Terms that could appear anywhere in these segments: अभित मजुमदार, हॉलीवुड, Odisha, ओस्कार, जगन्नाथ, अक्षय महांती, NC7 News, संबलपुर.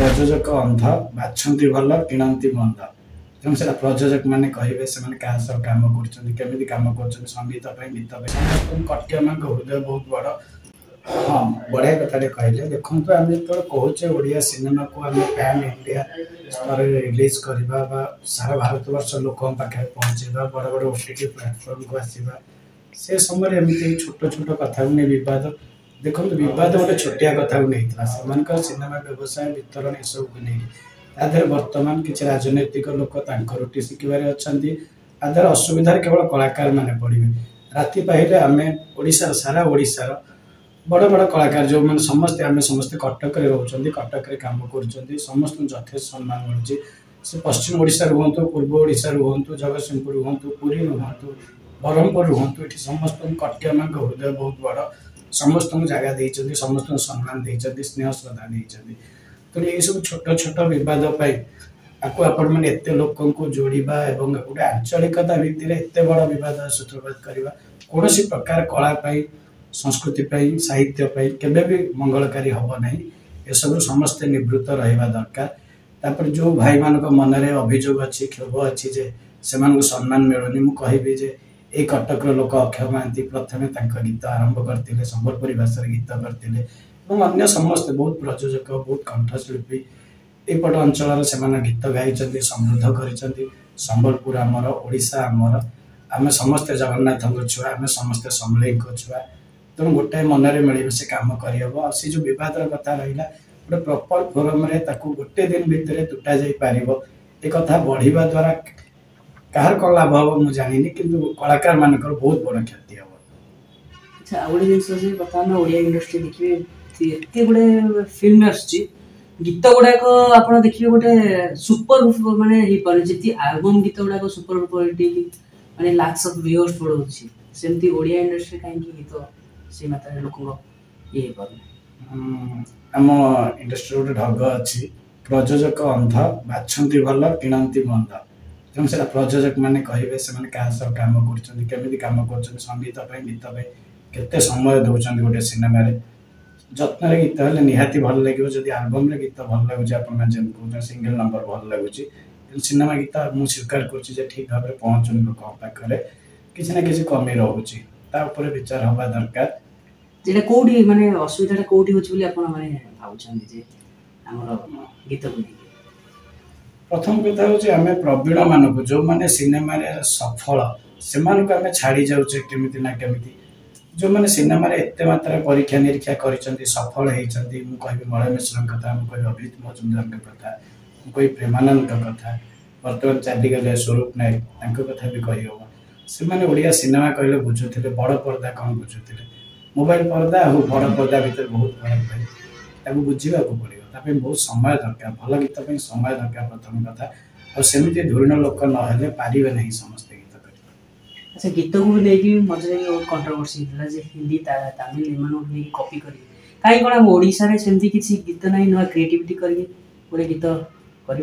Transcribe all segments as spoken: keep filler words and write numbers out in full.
प्रयोजक अंध बाछंती भल किणती मंद तेनाली से प्रयोजक मैंने कहे से क्या सब कम करमी कम कर संगीत गीत कटिया मान हृदय बहुत बड़। हाँ बढ़िया कथाटे कहले देखते आम जो कहे ओडिया सिनेमा को आम पैन इंडिया स्तर रिलीज करवा सारा भारत वर्ष लोक पाखे पहुँचेगा बड़ बड़ ओटीटी प्लेटफॉर्म को आसवा से समय एमती छोट छोट कथा को नहीं बद देखो बद गोटे छोटिया कथा को नहीं सिनेमा व्यवसाय वितरण ये सब को नहीं तादेह बर्तमान किसी राजनैतिक लोक रोटी शिखबार अच्छा तादेह असुविधार केवल कलाकार मैंने पड़े राति पाइले आम ओडार सारा ओडार बड़ बड़ कलाकार जो मैंने समस्ते आम समस्ते कटक रोचे कटक कम कर समस्त जथेष सम्मान मिलूँ से पश्चिम ओडिशा रुहत तो, पूर्व ओडिशा रुहत तो, जगत सिंहपुर रुहत तो, पुरी रुहत तो, ब्रह्मपुर रुहत तो, ये समस्त कटिया मान हृदय बहुत बड़ समस्त जगह देते समस्त सम्मान देते स्नेह श्रद्धा देते तेणु ये सब छोट छोट बद आपने एत लोक जोड़ा और गोटे आंचलिकता भितर एत बड़ बद सूत्रपात करवा कौन प्रकार कलापाई संस्कृति पाई साहित्य पाई केबे भी मंगलकारी हम ना ये सब समस्ते निवृत्त रहिबा दरकार। तापर जो भाई मान मन में अभियोग अच्छी क्षोभ अच्छी जे से सम्मान मिलूनी मु कहबी जे ये कटक लोक अक्षय महांती प्रथम गीत आरंभ करते संबलपुरी भाषा गीत करते अन्य समस्ते बहुत प्रयोजक बहुत कंठशिल्पी एपट अंचल से गीत गाई समृद्ध कर संबलपुर आमर ओडिशा आमर आम समस्ते जगन्नाथ छुआ आम समस्ते समलेई छुआ तेणु गोटे मनरे मिले से कम करहब से जो बद कथा रहा गोटे प्रपर फोरम गोटे दिन भितर तुटा जा पार ये कथा बढ़िया द्वारा कहार कौन लाभ हम मुझे जानी कि कलाकार मान बहुत बड़ क्षति हम। अच्छा गोटे जिन बर्तमान ओडिया इंडस्ट्री देखिए एत गुड़े फिल्म आसुच्छी गीत गुड़ाक आप देखिए गोटे सुपर मानने जी आलबम गीत गुड़ाक सुपर हिट मानते लाक्स अफ व्यूअर्स पड़ोसी सेमती ओडिया इंडस्ट्री कहीं गीत से मात्र लोक ये आम इंडस्ट्री गोटे ढग अच्छी प्रयोजक अंध बाछंती भल किणती मंद तेनाली से प्रयोजक मैंने कहे से क्या सब कम करम कर संगीत गीत के समय दौरान गोटे सिनेमा जत्न गीत है निहाती भल लगे जब आलबम गीत भल लगुच आप सिंगल नंबर भल लगुच सिनेमा गीत मुझे स्वीकार कर ठीक भाव में पहुँचुन लोक पाखे किसी ना किसी कमी रोचे ता ऊपर विचार हवा दरकार जेटा कोडी माने असुविधाटा कोडी होछि बोली आपण माने भाउछन जे हमर गीत बोली प्रथम कथा होछि हमें प्रवीण मानक जो माने सिनेमा रे सफल सेमान को हमें छाड़ी जाउछे केमिति ना केमिति जो माने सिनेमा रे एते मात्रा परीक्षा निरीक्षा करिसथि सफल हेइछथि मु कहबे मळे मिश्रन कथा मु कहबे अभित मजुमदार के कथा मु कहबे प्रेमानंद का कथा वर्तमान चाली गले स्वरूप नायक तांको कथा भी कहियो से माने ओडिया सिनेमा कहले बुझुते बड़ पर्दा कौन बुझुते मोबाइल पर्दा और बड़ पर्दा भीतर बहुत फरक था बुझा पड़े बहुत समय दरकार भल गीत समय दरकार प्रथम कथा और सेमती धुरीण लोक ना पारे ना समस्ते गीत कर। अच्छा गीत को लेकिन मझे कंट्रोवर्सी हिंदी तमिल एम कपी कर कहीं कौन आम ओडिशा सेमती किसी गीत ना ना क्रिएटिविटी कर गीत कर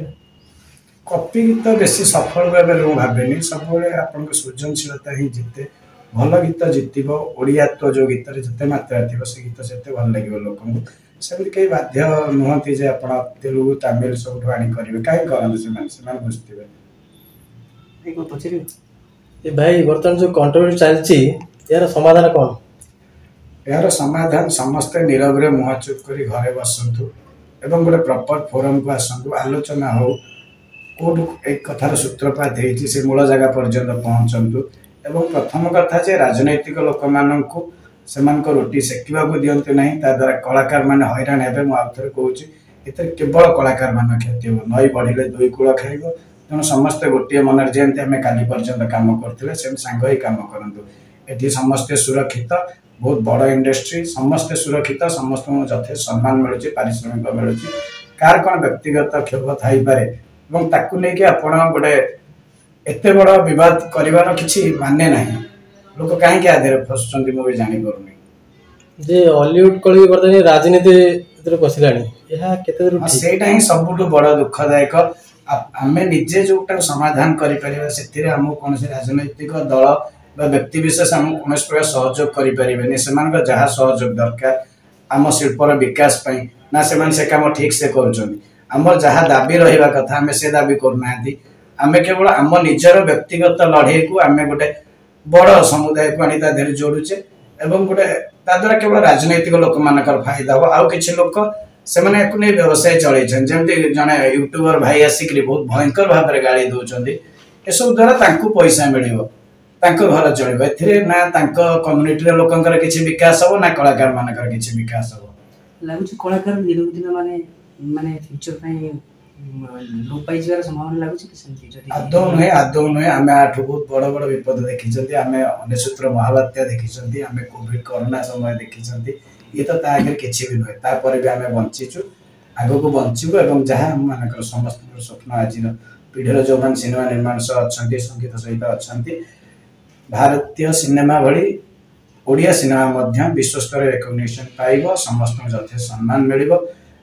कपी गीत बेस सफल भाव में भावे सब आपन सृजनशीलता ही जिते भल गीत जितब ओडियात्व जो गीत जिते मात्रा थी से गीत से भल लगे लोक सेमती कहीं बाध्य नुहति जे आप तेलुगु तमिल सब आने कहीं करते बुझे ए भाई बर्तमान जो कंट्रोवर्सी चलती यार समाधान कौन यार समाधान समस्ते नीरव मुह चुप कर घरे बसतु एवं गोटे प्रपर फोरम को आसतु आलोचना हो कौट एक कथार सूत्रपात होती से मूल जगह पर्यटन पहुँचतु एवं प्रथम कथा जे राजनैतिक लोक मानू से रोटी सेकवा दिंतु ना ताद्वारा कलाकार मैंने हईराण हे मुझे कहे ये केवल कलाकार मान क्षति हो नई बढ़े दुई कूल खाइब तेणु समस्ते गोटे मनरे जमी आम काली पर्यटन कम करते सांग ही कम करूँ ये समस्ते सुरक्षित बहुत बड़ इंडस्ट्री समस्ते सुरक्षित समस्त जथे सम्मान मिलूँ पारिश्रमिक मिलूँ कार कौन व्यक्तिगत क्षोभ थपे एवं ताकू नहीं कि आपड़ा गोटे एत बड़ बद कर किसी माने ना लोक कहीं आधे फसुँच मुझे जानीपरूनी जे हॉलीवुड कल बर्तमान राजनीति पशिला सहीटा ही सब बड़ दुखदायक आम निजे जोटा समाधान करें आम कौन राजनैतिक दल व्यक्तिशेष आम कौन प्रकार सहयोग करें से जहाँ सहयोग दरकार आम शिल्पर विकास ना से कम ठीक से कर आमर जहाँ दाबी रहा कथा आम से दाबी करना आम केवल आम निजर व्यक्तिगत लड़े को आम गोटे बड़ समुदाय को आनी तादेह जोड़ुचे एवं गोटे ताद्वारा केवल राजनैतिक लोक मान फायदा हम आउ कि लोक से मैंने व्यवसाय चलते जमी जड़े यूट्यूबर भाई आसिक बहुत भयंकर भाव में गाड़ी दौरान ए सब द्वारा पैसा मिल घर चलिए ना कम्युनिटी लोकंर किसी विकास हम ना कलाकार मानकर किसी विकास हम लगुच कलाकार दिन दिन माने माने फ्यूचर पे लो पाई जवार संभावना लगुच कि सेमती जदी आदो नै आदो नै आमे आठ बहुत बड़ बड़ विपद देखि जदी आमे अनेसूत्र महावात्या देखि जदी आमे कोविड कोरोना समय देखि जदी ये तो ता आगे किछि भी नै ता पर भी आमे बंचिचु आगो को बंचिबो एवं जहा हम मानकर समस्त स्वप्न आजिर पीढ़ीर जवान सिनेमा निर्माण सह अछन्ती संगीत सहित अछन्ती भारतीय सिनेमा भली ओडिया सिनेमा मध्य विश्व स्तर रेकग्निशन पाइबो समस्त जथे सम्मान मिलिबो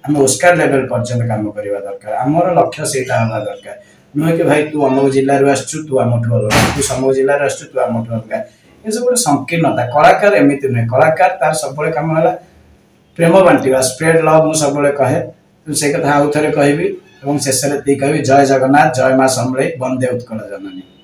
आम ओस्कार लेवल पर्यटन काम करवा दरकार आमर लक्ष्य सेटा हवा दरकार नुहे कि भाई तू अमुक जिलूर आसु तू आम अलग तू समूह जिलूर आसु तू आम अलग ये सब गोटे संकीर्णता कलाकार एमती नुहे कलाकार तार सब कम है प्रेम बांटा स्प्रेड लव मुझे सब कहे से कथा आउ थे कहबी और शेष कहबी जय जगन्नाथ जय माँ सम्बले वंदे उत्कल जननी।